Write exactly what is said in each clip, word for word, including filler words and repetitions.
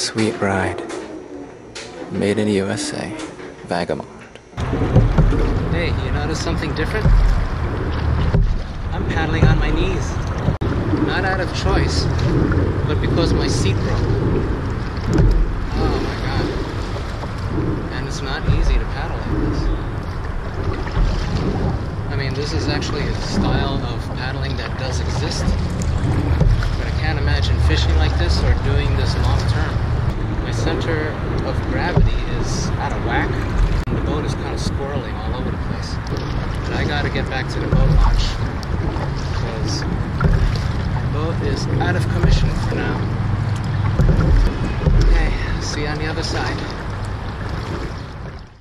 Sweet Ride. Made in U S A. Vagabond. Hey, you notice something different? I'm paddling on my knees. Not out of choice, but because my seat broke. Oh my god. And it's not easy to paddle like this. I mean, this is actually a style of paddling that does exist. But I can't imagine fishing like this or doing this long term. My center of gravity is out of whack. And the boat is kind of squirreling all over the place. But I gotta get back to the boat launch. Because my boat is out of commission for now. Okay, see you on the other side.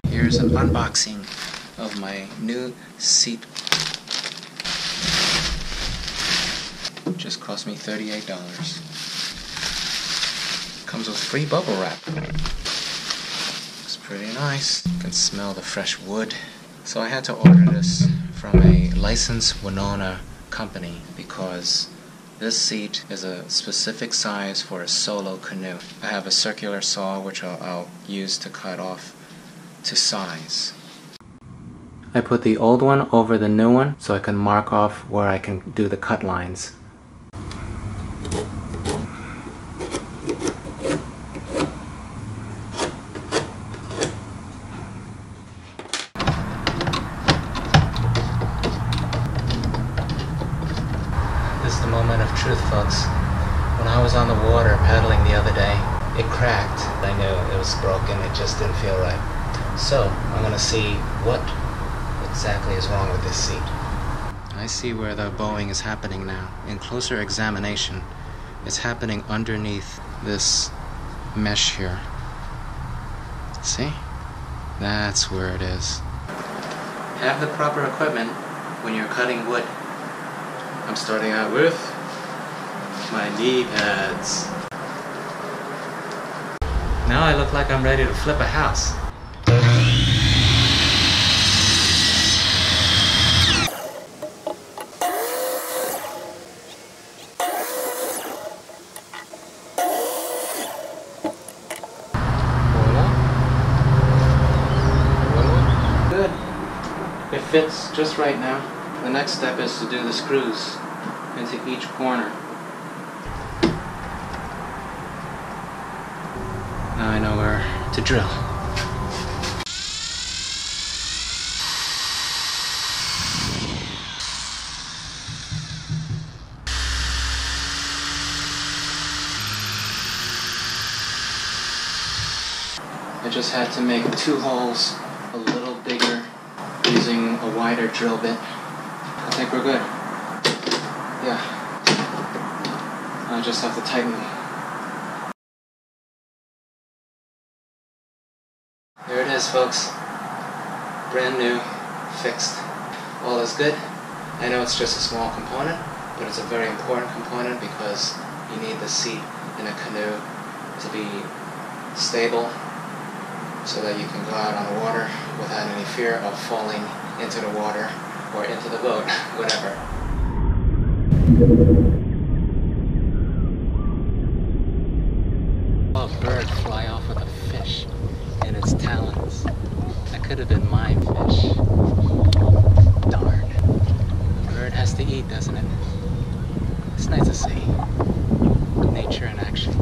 Here's an unboxing of my new seat. Just cost me thirty-eight dollars. Comes with free bubble wrap. Looks pretty nice. You can smell the fresh wood. So I had to order this from a licensed Wenonah company because this seat is a specific size for a solo canoe. I have a circular saw which I'll, I'll use to cut off to size. I put the old one over the new one so I can mark off where I can do the cut lines. This is the moment of truth, folks. When I was on the water paddling the other day, it cracked. I knew it was broken, it just didn't feel right. So, I'm gonna see what exactly is wrong with this seat. I see where the bowing is happening now. In closer examination, it's happening underneath this mesh here. See? That's where it is. Have the proper equipment when you're cutting wood. I'm starting out with my knee pads. Now I look like I'm ready to flip a house. It fits just right now. The next step is to do the screws into each corner. Now I know where to drill. I just had to make two holes a little bigger using a wider drill bit. I think we're good. Yeah. I just have to tighten them. There it is, folks. Brand new, fixed. All is good. I know it's just a small component, but it's a very important component because you need the seat in a canoe to be stable, so that you can go out on the water without any fear of falling into the water or into the boat, whatever. I saw a bird fly off with a fish in its talons. That could have been my fish. Darn. A bird has to eat, doesn't it? It's nice to see nature in action.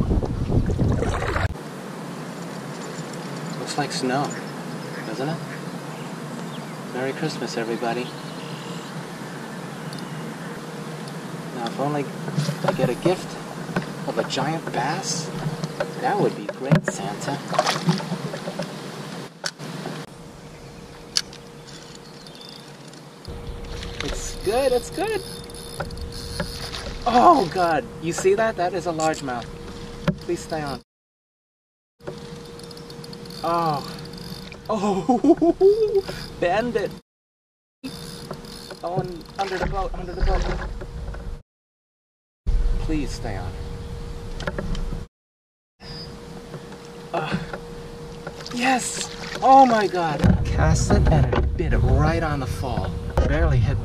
Looks like snow, doesn't it? Merry Christmas, everybody. Now, if only I get a gift of a giant bass, that would be great, Santa. It's good, it's good. Oh, God, you see that? That is a largemouth. Please stay on. Oh, oh, bend it. Oh, and under the boat, under the boat. Please stay on. Uh, yes, oh my God. Cast it and it bit it right on the fall. Barely hit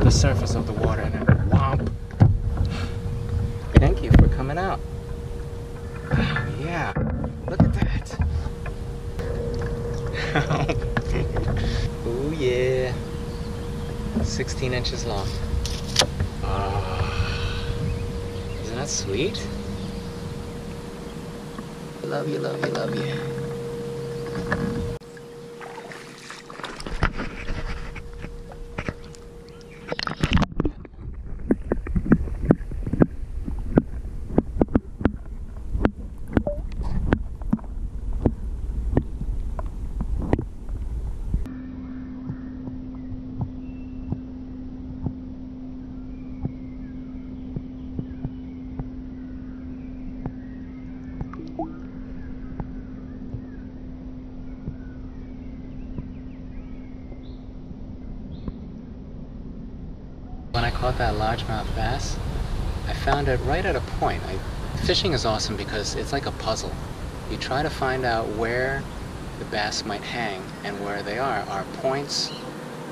the surface of the water and it whomp. Thank you for coming out. Yeah. Look at that. Oh yeah. sixteen inches long. Uh, isn't that sweet? Love you, love you, love you. When I caught that largemouth bass, I found it right at a point. I, fishing is awesome because it's like a puzzle. You try to find out where the bass might hang and where they are. Are points,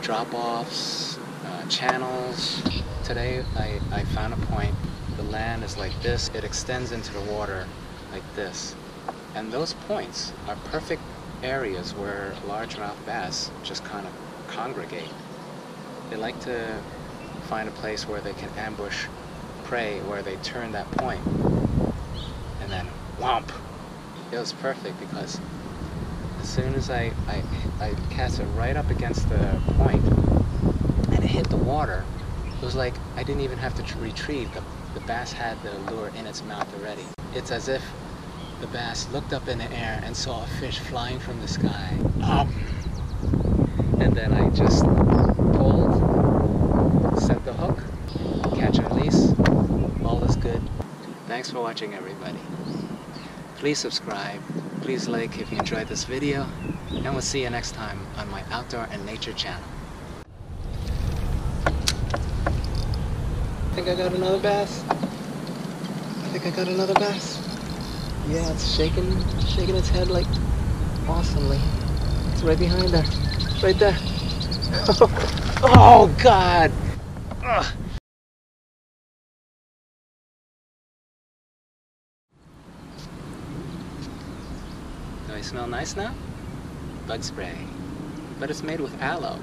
drop-offs, uh, channels. Today I, I found a point. The land is like this. It extends into the water like this. And those points are perfect areas where largemouth bass just kind of congregate. They like to find a place where they can ambush prey, where they turn that point, and then whomp. It was perfect because as soon as I, I, I cast it right up against the point and it hit the water, it was like I didn't even have to retrieve. The, the bass had the lure in its mouth already. It's as if the bass looked up in the air and saw a fish flying from the sky. Up. And then I just pulled. Set the hook, catch and release, all is good. Thanks for watching, everybody. Please subscribe, please like if you enjoyed this video, and we'll see you next time on my outdoor and nature channel. I think I got another bass. I think I got another bass. Yeah, it's shaking, shaking its head like awesomely. It's right behind there, it's right there. Oh God! Ugh. Do I smell nice now? Bug spray. But it's made with aloe.